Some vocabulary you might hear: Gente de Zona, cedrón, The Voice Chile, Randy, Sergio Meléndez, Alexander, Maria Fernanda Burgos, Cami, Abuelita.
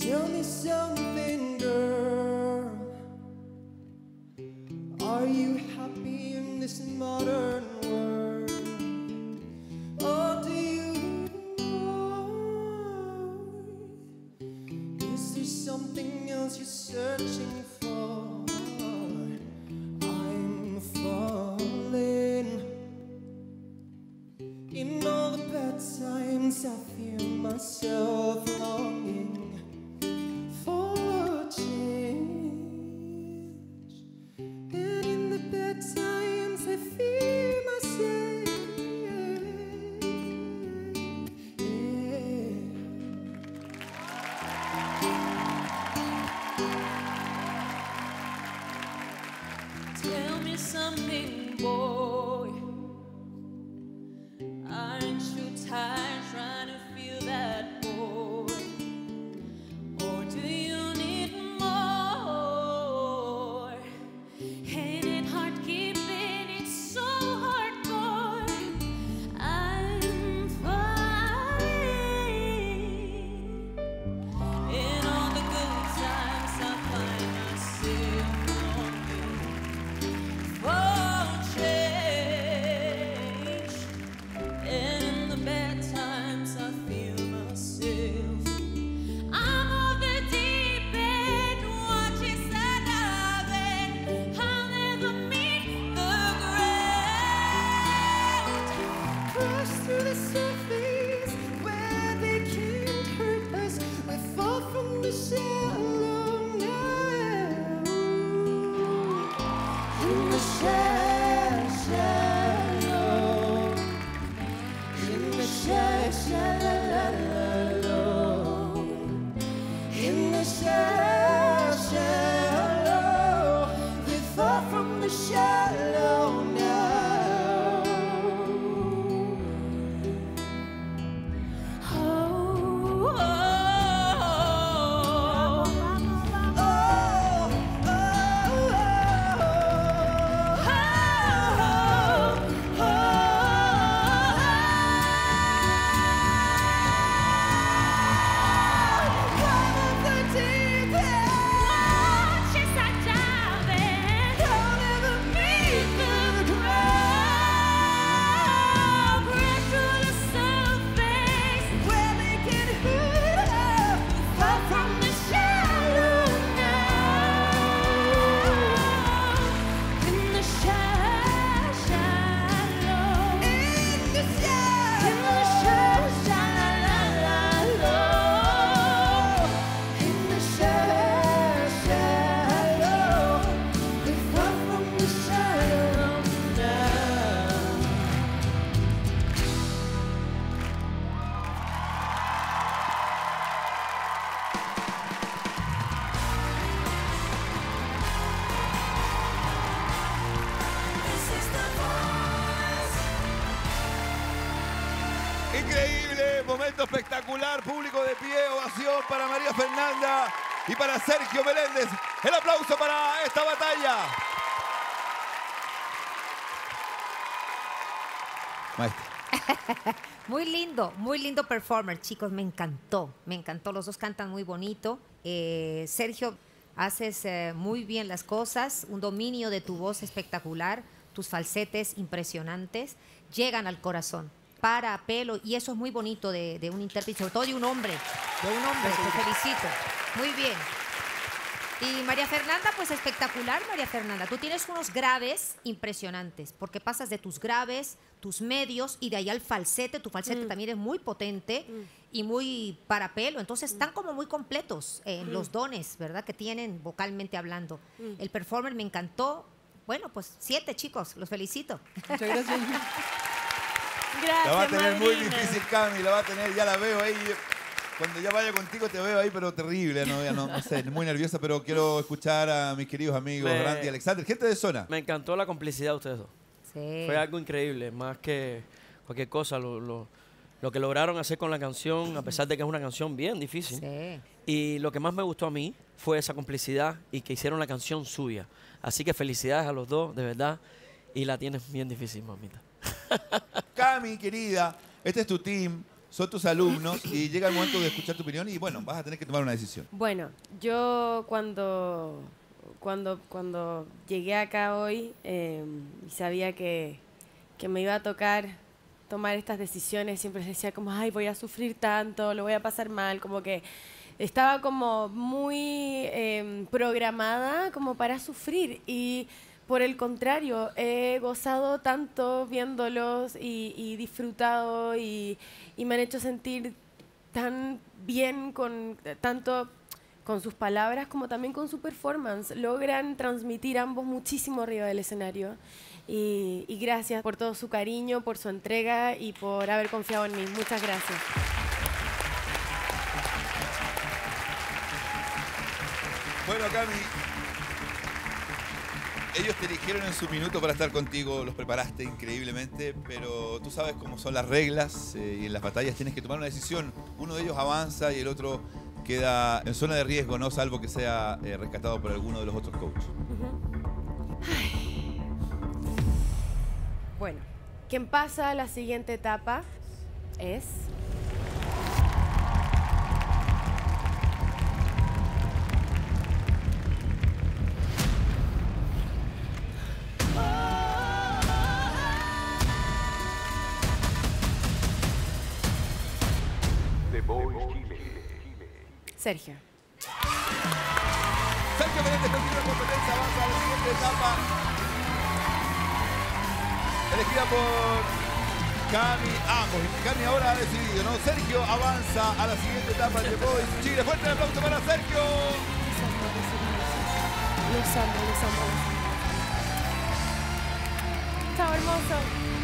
Tell me something, girl. Are you happy in this modern world? Or do you know? Is there something else you're searching for? I'm falling. In all the bad times, I feel myself longing. Increíble, momento espectacular, público de pie, ovación para María Fernanda y para Sergio Meléndez. El aplauso para esta batalla. Maestra. Muy lindo performer, chicos, me encantó. Me encantó, los dos cantan muy bonito. Sergio, haces muy bien las cosas, un dominio de tu voz espectacular, tus falsetes impresionantes, llegan al corazón. Para, a pelo, y eso es muy bonito de un intérprete, sobre todo de un hombre. De un hombre, te felicito. Muy bien. Y María Fernanda, pues espectacular, María Fernanda. Tú tienes unos graves impresionantes, porque pasas de tus graves, tus medios, y de ahí al falsete. Tu falsete también es muy potente y muy para pelo. Entonces están como muy completos en los dones, ¿verdad?, que tienen vocalmente hablando. El performer me encantó. Bueno, pues 7, chicos, los felicito. Muchas gracias. Gracias, la va a tener madrina. Muy difícil, Cami, la va a tener, ya la veo ahí. Cuando ya vaya contigo te veo ahí, pero terrible, no sé, muy nerviosa, pero quiero escuchar a mis queridos amigos Randy y Alexander, gente de zona. Me encantó la complicidad de ustedes dos. Sí. Fue algo increíble, más que cualquier cosa, lo que lograron hacer con la canción, a pesar de que es una canción bien difícil. Sí. Y lo que más me gustó a mí fue esa complicidad y que hicieron la canción suya. Así que felicidades a los dos, de verdad, y la tienes bien difícil, mamita. Cami, querida, este es tu team, son tus alumnos y llega el momento de escuchar tu opinión y bueno, vas a tener que tomar una decisión. Bueno, yo cuando llegué acá hoy y sabía que me iba a tocar tomar estas decisiones, siempre decía como, ay, voy a sufrir tanto, lo voy a pasar mal, como que estaba como muy programada como para sufrir y por el contrario, he gozado tanto viéndolos y disfrutado y me han hecho sentir tan bien con tanto con sus palabras como también con su performance. Logran transmitir ambos muchísimo arriba del escenario. Y gracias por todo su cariño, por su entrega y por haber confiado en mí. Muchas gracias. Bueno, Cami. Ellos te eligieron en su minuto para estar contigo, los preparaste increíblemente, pero tú sabes cómo son las reglas y en las batallas tienes que tomar una decisión. Uno de ellos avanza y el otro queda en zona de riesgo, no salvo que sea rescatado por alguno de los otros coaches. Bueno, quien pasa a la siguiente etapa es... Sergio. Sergio Meléndez continúa en competencia, avanza a la siguiente etapa. Elegida por Cami, ambos. Cami ahora ha decidido, ¿no? Sergio avanza a la siguiente etapa de The Voice Chile. Fuerte el aplauso para Sergio. Los amo. Chao, hermoso.